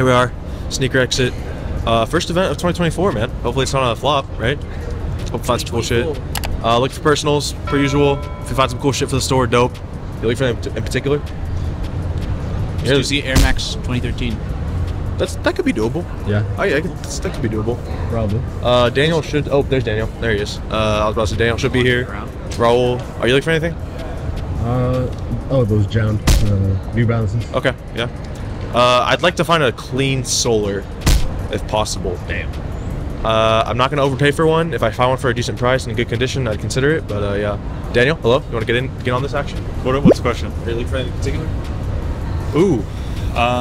Here we are, sneaker exit. First event of 2024, man. Hopefully it's not a flop, right? Hope you find some cool shit. Look for personals, per usual. If you find some cool shit for the store, dope. You look for anything in particular? Yeah. Stussy Air Max 2013. That could be doable. Yeah. That could be doable. Probably. Daniel should. Oh, there's Daniel. There he is. I was about to say Daniel should be here. Raúl, are you looking for anything? Oh, those drowned New Balances. Okay. Yeah. I'd like to find a clean solar, if possible. Damn. I'm not gonna overpay for one. If I find one for a decent price and in good condition, I'd consider it. But yeah. Daniel, hello. You want to get on this action? What's the question? Are you looking for anything in particular?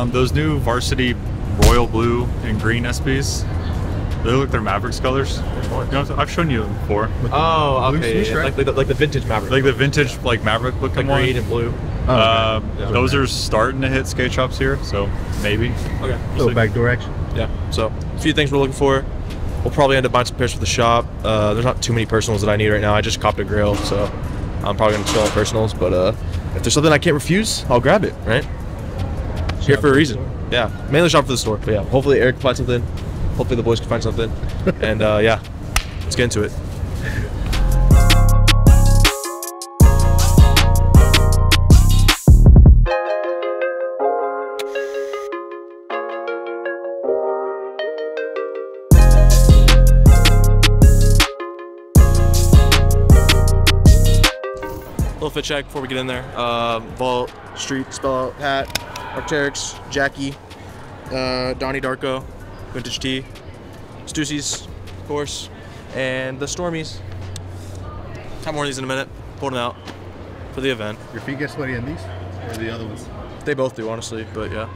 Ooh, those new varsity. Royal blue and green SBs. They look like they're Mavericks colors. No, I've shown you them before. Oh, okay. Yeah, like the vintage Maverick. Like the vintage like Maverick looking one. Green and blue. Oh, okay. Those are starting to hit skate shops here, so maybe. Okay. Little backdoor action. Yeah. So a few things we're looking for. We'll probably end up buying some pairs for the shop. There's not too many personals that I need right now. I just copped a grill, so I'm probably gonna chill on personals. But if there's something I can't refuse, I'll grab it. Right. Here for a reason. Yeah, mainly shop for the store, but yeah, hopefully Eric can find something, hopefully the boys can find something, and yeah, let's get into it. Little fit check before we get in there. Vault, street, spell out, hat. Arc'teryx, Jackie, Donnie Darko, Vintage T, Stussy's, of course, and the Stormies. Have more of these in a minute. Pulling out for the event. Your feet get sweaty in these? Or the other ones? They both do, honestly, but yeah.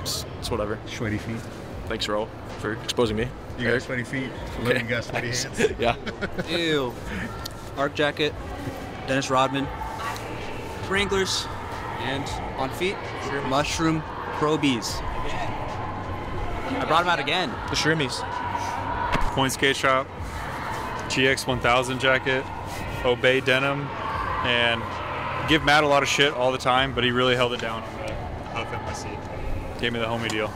It's whatever. Sweaty feet. Thanks, Roel, for exposing me. You got sweaty feet, you got sweaty hands. Yeah. Ew. Arc jacket, Dennis Rodman, Wranglers, and on feet, Mushroom Probies. I brought them out again. The Shroomies. Coin Skate Shop, GX 1000 jacket, Obey denim, and give Matt a lot of shit all the time, but he really held it down on the Puff at my seat. Gave me the homie deal.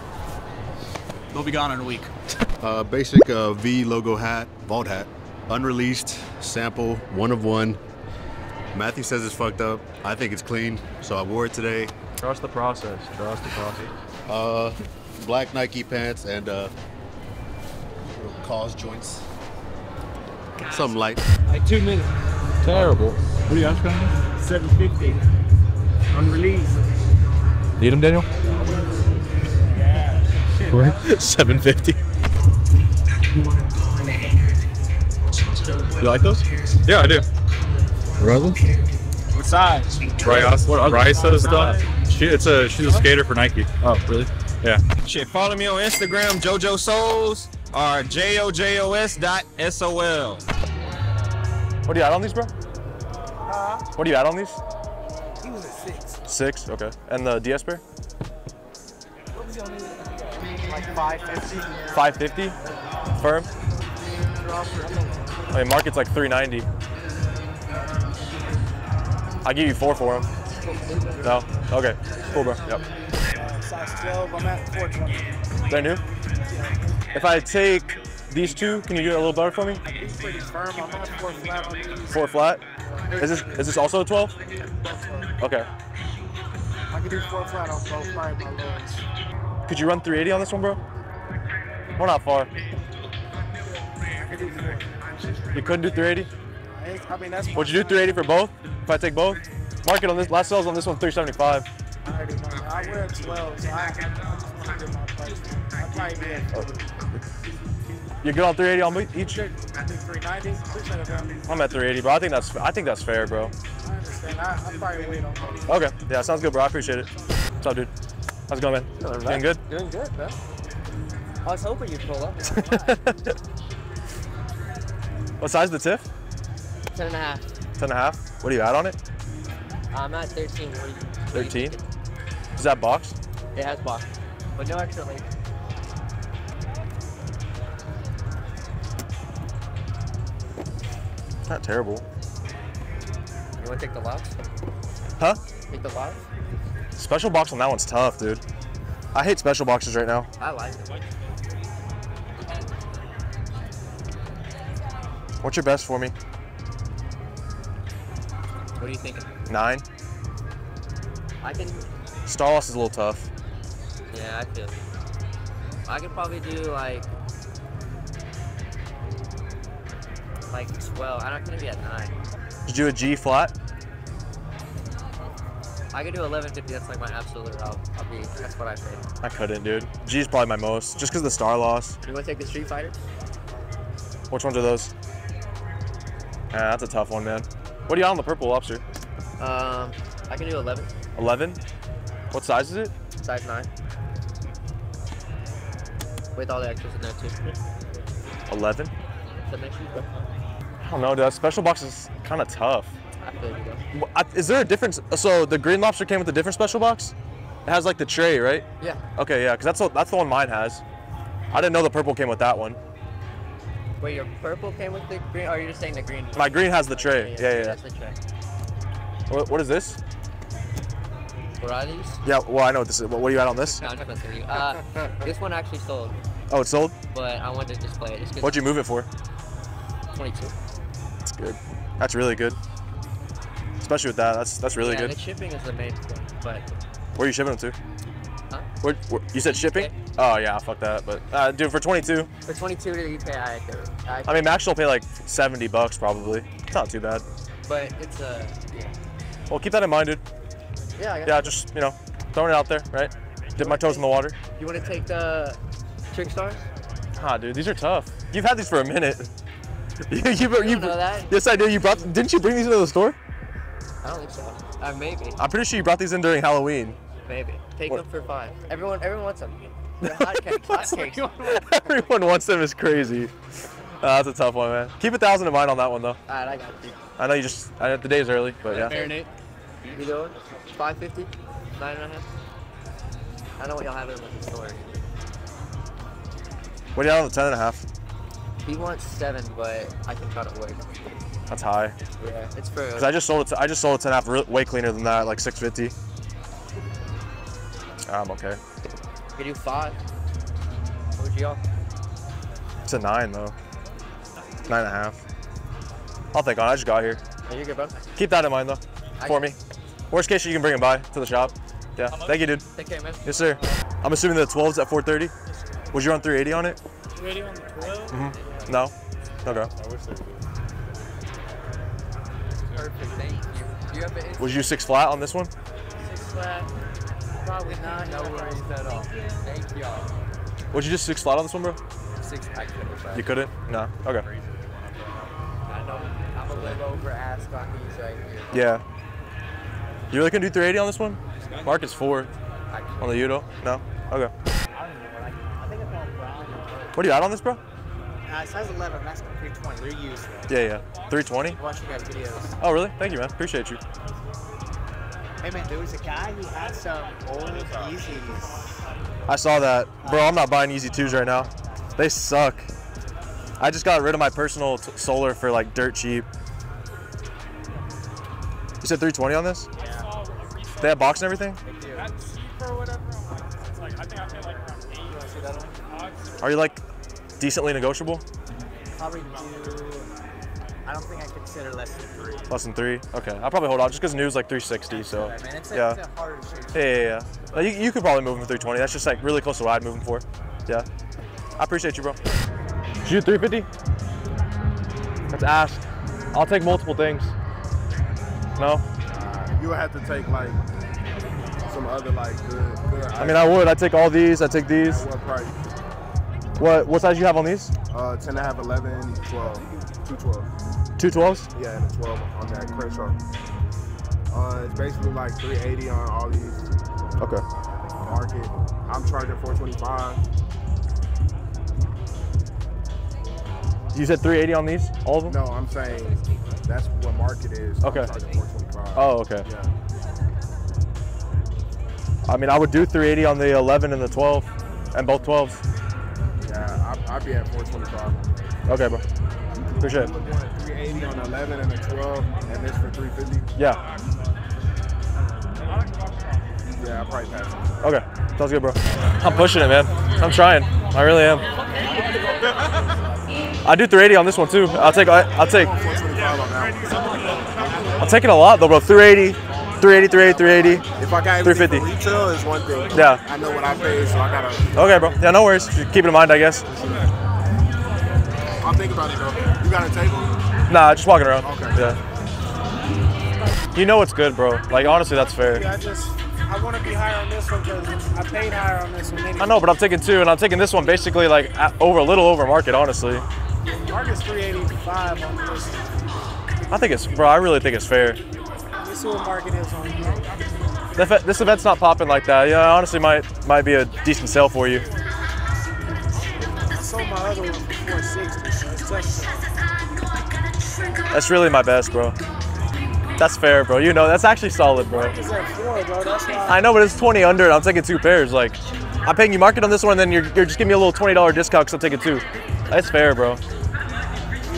They'll be gone in a week. Basic V logo hat, vault hat, unreleased, sample, one of one. Matthew says it's fucked up. I think it's clean, so I wore it today. Trust the process. Trust the process. Black Nike pants and cause joints. God. Something light. Like 2 minutes. Terrible. What are you asking? 750. Unreleased. Need them, Daniel? Yeah. Shit. What? 750. You like those? Yeah, I do. Roel? What size? Risa stuff. She's a skater for Nike. Oh, really? Yeah. Shit, follow me on Instagram, jojosouls, or jojos.sol. What do you add on these, bro? Huh? What do you add on these? He was at 6. 6? Okay. And the DS pair? What was he on these? Like 550. 550? Firm? I mean, market's like 390. I'll give you 4 for him. No? Okay. Cool, bro. Yep. Size 12, I'm at 420. They're new? If I take these two, can you do it a little better for me? It's pretty firm. I'm on 4 flat on these. 4 flat? Is this also a 12? Okay. I can do 4 flat on both sides, my lord. Could you run 380 on this one, bro? We're not far. I could do 380. You couldn't do 380? I mean, that's would you do 380 for both? If I take both, market on this last sales on this one 375. I wear 12, so I can you good on 380 on each? I think 390. I'm at 380, bro. I think that's fair, bro. I understand. I probably wait on both. Okay, yeah, sounds good, bro. I appreciate it. What's up, dude? How's it going, man? Doing right. Good? Doing good, man. I was hoping you'd pull up. What size is the TIFF? 10.5. 10.5? What do you add on it? I'm at 13. 13? Is that boxed? It has boxed, but no extra length. Not terrible. You want to take the locks? Huh? Take the locks? Special box on that one's tough, dude. I hate special boxes right now. I like them. What's your best for me? What are you thinking? 9. I can. Star Loss is a little tough. Yeah, I feel. I could probably do like 12. I'm not gonna be at 9. Did you do a G flat? I could do 1150. That's like my absolute. I'll be. That's what I say. I couldn't, dude. G is probably my most, just because of the Star Loss. You want to take the Street Fighters? Which ones are those? Ah, that's a tough one, man. What are you on the Purple Lobster? I can do 11. 11? What size is it? Size 9. With all the extras in there too. 11? I don't know, dude. Special box is kind of tough. I feel you though. Is there a difference? So the Green Lobster came with a different special box? It has like the tray, right? Yeah. Okay, yeah, because that's the one mine has. I didn't know the purple came with that one. Wait, your purple came with the green? Or are you just saying the green? My green has the tray. Yeah, yeah. That's the tray. What is this? What are these? Yeah, well, I know what this is. What are you at on this? No, I'm not going to tell you. This one actually sold. Oh, it sold? But I wanted to display it. What'd you move it for? 22. That's good. That's really good. Especially with that. That's really good. Yeah, the shipping is the main thing, but... Where are you shipping them to? Huh? Where, you said shipping? Oh, yeah, fuck that. But, dude, for 22. For 22 to the UK, I mean, Max will pay like $70 probably. It's not too bad. But it's a... Yeah. Well, keep that in mind, dude. Yeah, I got yeah, just, you know, throwing it out there, right? Dip my toes in the water. You want to take the Trickstars? Ah, dude, these are tough. You've had these for a minute. you don't know that? Yes, I do. You brought. Didn't you bring these into the store? I don't think so. Maybe. I'm pretty sure you brought these in during Halloween. Maybe. Take them for 5. Everyone wants them. They're hot cakes. Everyone wants them is crazy. That's a tough one, man. Keep 1,000 in mind on that one, though. All right, I got you. I know you just. I know the day's early, but yeah. Fair, Nate. You doing? 550? 9.5? I don't know what y'all have in the store. What do y'all have 10.5? He wants 7, but I can cut it away. That's high. Yeah, it's for. Cause I just sold a 10.5 way cleaner than that, like 650. I'm okay. You do 5. What would y'all? It's a 9 though. 9.5. I'll think on. I just got here. Yeah, you're good, bro. Keep that in mind though. For me. Worst case, you can bring them by to the shop. Yeah. Thank you, dude. Take care, man. Yes, sir. I'm assuming the 12's at 430. Yes, would you run 380 on it? 380 on the 12? Mm-hmm. No? Okay. I wish they would. Perfect. Thank you. Do you have an... Would you 6 flat on this one? 6 flat. Probably not. No worries at all. Thank y'all. Would you just 6 flat on this one, bro? 6. I couldn't. You couldn't? No. Okay. I know. I'm a little over ass on these right here. Yeah. You really couldn't do 380 on this one? Mark is 4 on the Udo. No? Okay. What do you add on this, bro? Size 11, that's 320. They're used. Yeah, yeah. 320? Watch you guys' videos. Oh, really? Thank you, man. Appreciate you. Hey, man, there was a guy who had some old Yeezys. I saw that. Bro, I'm not buying Yeezy 2s right now. They suck. I just got rid of my personal solar for like dirt cheap. You said 320 on this? Yeah. They have box and everything? They do. I think I paid like around 8. You want to see that one? Are you like decently negotiable? Probably do. I don't think I consider less than 3. Less than 3? Okay. I'll probably hold on just because news like 360. So right, man. It's a, yeah. It's a harder shape. Yeah. You could probably move him for 320. That's just like really close to what I'd move him for. Yeah. I appreciate you, bro. Shoot 350? That's ass. I'll take multiple things. No? You would have to take like some other like good items. I mean, I would. I'd take all these. I'd take these. At what price? What size you have on these? 10.5, 11, 12. 2 12s. 2 12s? Yeah, and a 12 on that Crenshaw. It's basically like 380 on all these. Okay. Market. I'm charging 425. You said 380 on these? All of them? No, I'm saying. That's what market is. Okay. I'm charging 425. Oh, okay. Yeah. I mean, I would do 380 on the 11 and the 12, and both 12s. Yeah, I'd be at 425. Okay, bro. Appreciate it. 380 on the 11 and the 12, and this for 350. Yeah. Yeah, I'll probably pass it. Okay. Sounds good, bro. I'm pushing it, man. I'm trying. I really am. I do 380 on this one too. I'll take it a lot though, bro. 380, 380, 380, 380. If I got 350 retail is one thing. Yeah. I know what I pay, so I gotta. Okay, bro. Yeah, no worries. Just keep it in mind, I guess. I'll think about it, bro. You got a table? Nah, just walking around. Okay. Yeah. You know it's good, bro. Like honestly, that's fair. Yeah, I want to be higher on this one because I paid higher on this one. Anyway. I know, but I'm taking two, and I'm taking this one basically like over a little over market, honestly. Market's 385 on this. I think it's, bro. I really think it's fair. Let's see what market is on here. This event's not popping like that. Yeah, honestly, might be a decent sale for you. I sold my other one for 460, so it's tough. That's really my best, bro. That's fair, bro. You know, that's actually solid, bro. I know, but it's 20 under, and I'm taking two pairs. Like, I'm paying you market on this one, and then you're just giving me a little $20 discount because I'm taking two. That's fair, bro. You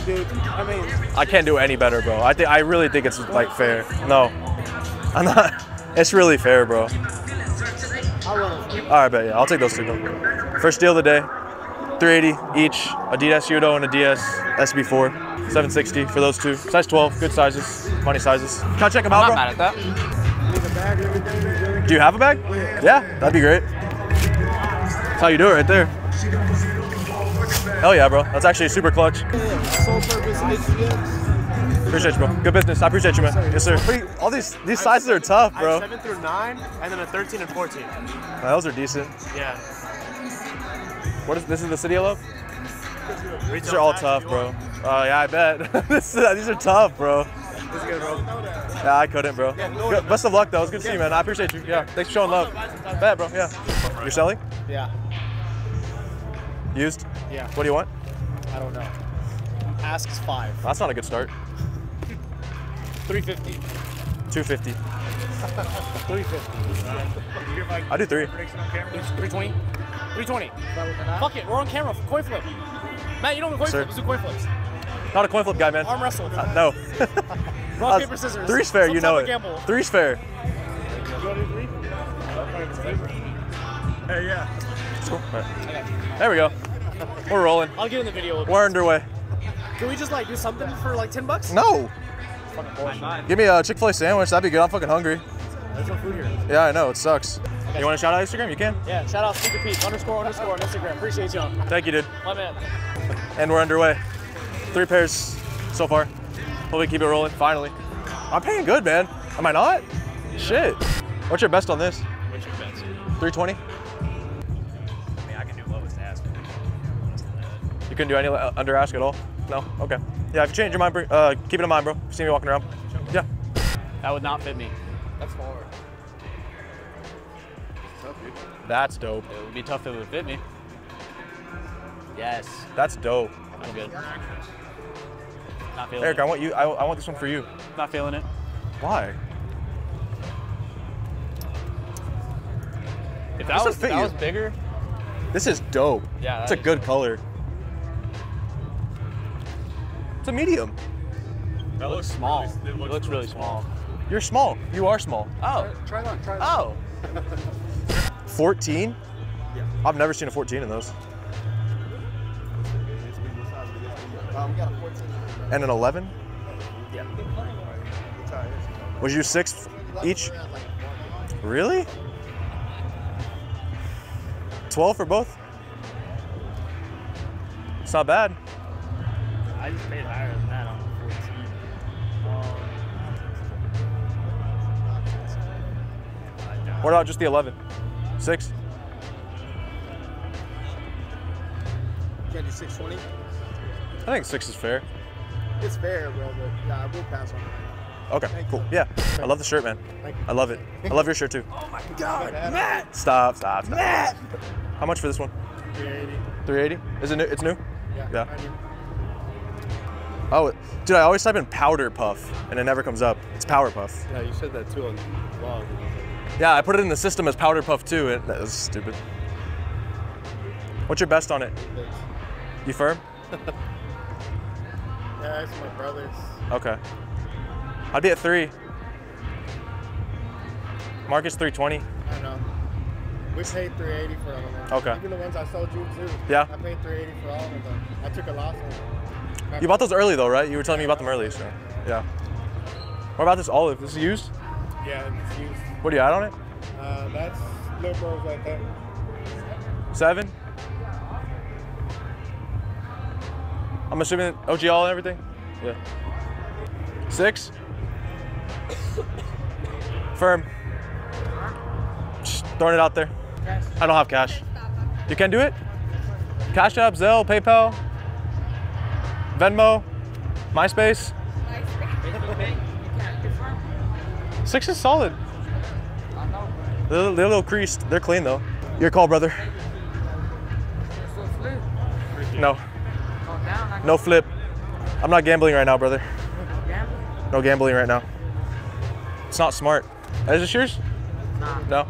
do, I mean, I can't do any better, bro. I really think it's like fair. No, I'm not. It's really fair, bro. All right, but yeah, I'll take those two. Bro. First deal of the day, 380 each. Adidas Yudo and Adidas SB4. 760 for those two. Size 12, good sizes, funny sizes. Can I check them out, bro? I'm not mad at that. Do you have a bag? Yeah, that'd be great. That's how you do it right there. Hell yeah, bro. That's actually super clutch. Appreciate you, bro. Good business. I appreciate you, man. Yes, sir. All these sizes are tough, bro. I have 7 through 9, and then a 13 and 14. Wow, those are decent. Yeah. This is the city I love? These are all tough, bro. Yeah, I bet. These are tough, bro. This is good, bro. Yeah, I couldn't, bro. Good. Best of luck, though. It was good to see you, man. I appreciate you. Yeah, thanks for showing love. Bet, bro. Yeah. You're selling? Yeah. Used? Yeah. What do you want? I don't know. Asks 5. That's not a good start. 350. 250. 350. I do 3. 320. 320. Fuck it. We're on camera. Coin flip. Matt, you don't have a coin flip. Let's do coin flips. Not a coin flip guy, man. Arm wrestle. No. Rock, paper, scissors. Three's fair, you know it. Gamble. Three's fair. You want to do 3? Hey, yeah. That's cool. Right. There we go. We're rolling. I'll get in the video. We're underway. Can we just like do something for like $10? No. Give me a Chick-fil-A sandwich. That'd be good. I'm fucking hungry. There's no food here. Yeah, I know. It sucks. You want to shout out Instagram? You can. Yeah, shout out Speak to Pete, ___ on Instagram. Appreciate y'all. Thank you, dude. My man. And we're underway. 3 pairs so far. Hopefully keep it rolling, finally. I'm paying good, man. Am I not? Yeah. Shit. What's your best on this? What's your best? 320? I mean, I can do lowest ask. You couldn't do any under ask at all? No? Okay. Yeah, if you change your mind, keep it in mind, bro. See me walking around. Yeah. That would not fit me. That's forward. That's dope. It would be tough if it would fit me. Yes. That's dope. I'm good. Not feeling Eric, it. I want this one for you. Not feeling it. Why? If that, was bigger. This is dope. Yeah. It's a good color. It's a medium. That looks small. Really, it looks really small. You're small. You are small. Oh. Try it on. Try it on. Oh. 14? Yeah. I've never seen a 14 in those. And an 11? Yeah. Would you do 6 each? Really? 12 for both? It's not bad. I just paid higher than that on 14. What about just the 11? 6? Can I do 620? I think 6 is fair. It's fair, bro, but yeah, I will pass on that. Okay, cool. Yeah, I love the shirt, man. Thank you. I love it. I love your shirt, too. Oh, my God, Matt! Stop. Matt! How much for this one? 380. 380? Is it new? It's new? Yeah. Oh, dude, I always type in Powder Puff, and it never comes up. It's Power Puff. Yeah, you said that, too, on the vlog. Yeah, I put it in the system as Powder Puff too. That was stupid. What's your best on it? You firm? Yeah, it's my brother's. Okay. I'd be at 3. Marcus 320. I know. We paid $380 for all of them. Okay. Even the ones I sold you too. Yeah. I paid $380 for all of them. I took a loss on them. You bought those early though, right? You were telling me you bought them early, so yeah. What about this olive? This is used? Yeah, it's used. What do you add on it? That's little rolls like that. 7? I'm assuming OGL and everything? Yeah. 6? Firm. Just throwing it out there. I don't have cash. You can do it? Cash App, Zelle, PayPal, Venmo, MySpace. 6 is solid. They're a little creased. They're clean though. Your call, brother. No. No flip. I'm not gambling right now, brother. No gambling right now. It's not smart. Is this yours? No.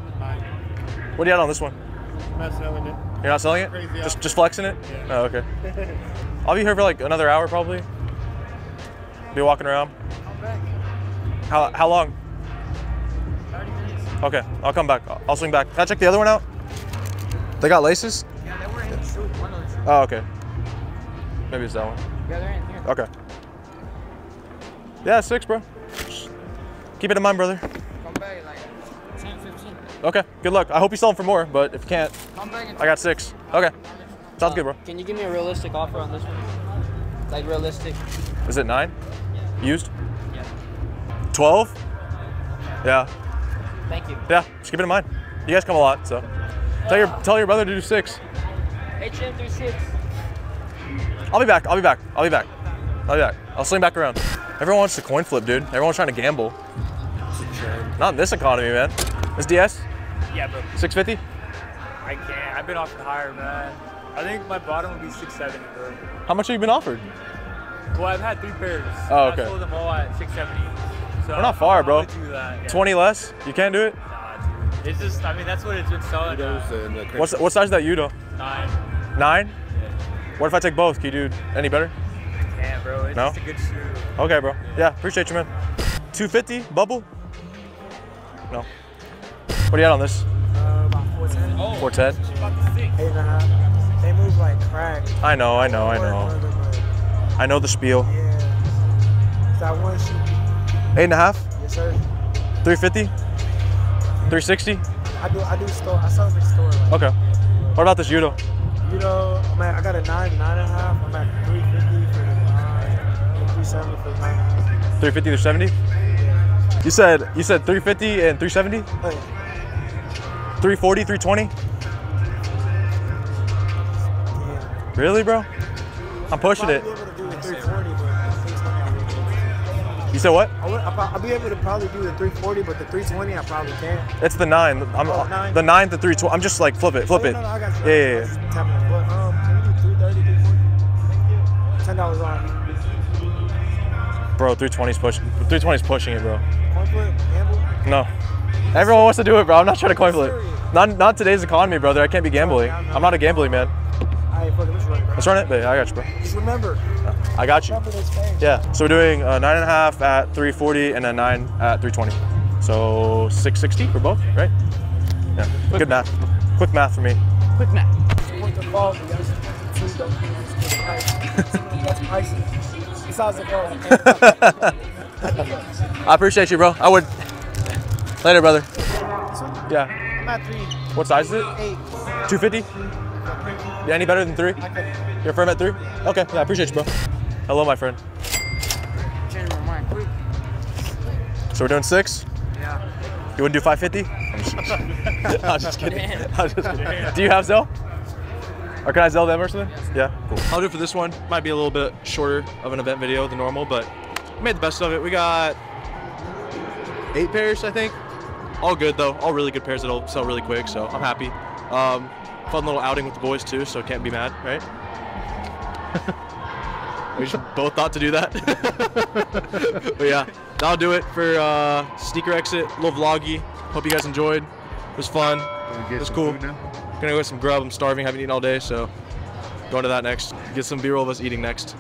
What do you have on this one? I'm not selling it. You're not selling it? Just flexing it? Yeah. Oh, okay. I'll be here for like another hour probably. Be walking around. How long? 30 minutes. Okay, I'll come back. I'll swing back. Can I check the other one out? They got laces? Yeah, they were in the shoe. One of the— oh, okay. Maybe it's that one. Yeah, they're in here. Okay. Yeah, 6, bro. Just keep it in mind, brother. Come back like 10, 15. Okay, good luck. I hope you sell them for more, but if you can't, come back and I got 6. Okay. Sounds good, bro. Can you give me a realistic offer on this one? Like realistic. Is it 9? Yeah. Used? Yeah. 12? Yeah. Thank you. Yeah, just keep it in mind. You guys come a lot, so tell your brother to do 6. HM through 6. I'll be back. I'll swing back around. Everyone wants to coin flip, dude. Everyone's trying to gamble. Not in this economy, man. This DS? Yeah, bro. 650? I can't. I've been offered higher, man. I think my bottom would be 670, bro. How much have you been offered? Well, I've had 3 pairs. Oh, okay. I sold them all at 670. So we're not far, bro. Yeah. 20 less? You can't do it? Nah, dude. It's just, I mean, that's what it's been selling. What size is that Udo? 9. 9? Yeah. What if I take both? Can you do any better? I can't, bro. It's just a good shoe. Okay, bro. Yeah, appreciate you, man. 250, bubble? No. What do you had on this? About 410. Oh, 410? She bought the 6. 8.5. They move like crack. I know. I know the spiel. Yeah. It's that one shoe. 8.5? Yes, sir. 350? 360? I do store. I sell them in store. Like, okay. What about this Udo? Udo, I got a 9, 9.5. I'm at 350 for 9, 370 for 9. 350 to 70? Yeah. You said 350 and 370? Oh, yeah. 340, 320? Yeah. Really, bro? I'm pushing it. You said what? I'll be able to probably do the 340, but the 320 I probably can't. It's the 9. The 9 to 320. I'm just like, flip it. No, I got you. Yeah. Can we do 330, 340? $10 on. Bro, 320's pushing. 320's pushing it, bro. Coin flip? Gamble? No. Everyone wants to do it, bro. I'm not trying to coin flip. Not today's economy, brother. I can't be gambling. I'm not a gambling man. Alright, fuck it, let's run it, bro. Let's run it? Yeah, I got you, bro. Just remember. I got you. Remember those things. Yeah, so we're doing a 9.5 at 340 and a 9 at 320. So 660 for both, right? Yeah, good math. Quick math for me. Quick math. I appreciate you, bro. I would. Later, brother. Yeah. I'm at 3. What size is it? 8. 250? Yeah, any better than 3? You're firm at 3? Okay, yeah, I appreciate you, bro. Hello, my friend. So we're doing 6? Yeah. You wouldn't do 550? I'm just kidding. Do you have Zelle? Or can I Zelle them or something? Yeah, cool. I'll do it for this one. Might be a little bit shorter of an event video than normal, but we made the best of it. We got 8 pairs, I think. All good, though. All really good pairs that'll sell really quick, so I'm happy. Fun little outing with the boys too, so can't be mad, right? We just both thought to do that. But yeah, that'll do it for Sneaker Exit, a little vloggy. Hope you guys enjoyed. It was fun. It was cool. Gonna go get some grub. I'm starving, haven't eaten all day, so going to that next. Get some B-roll of us eating next.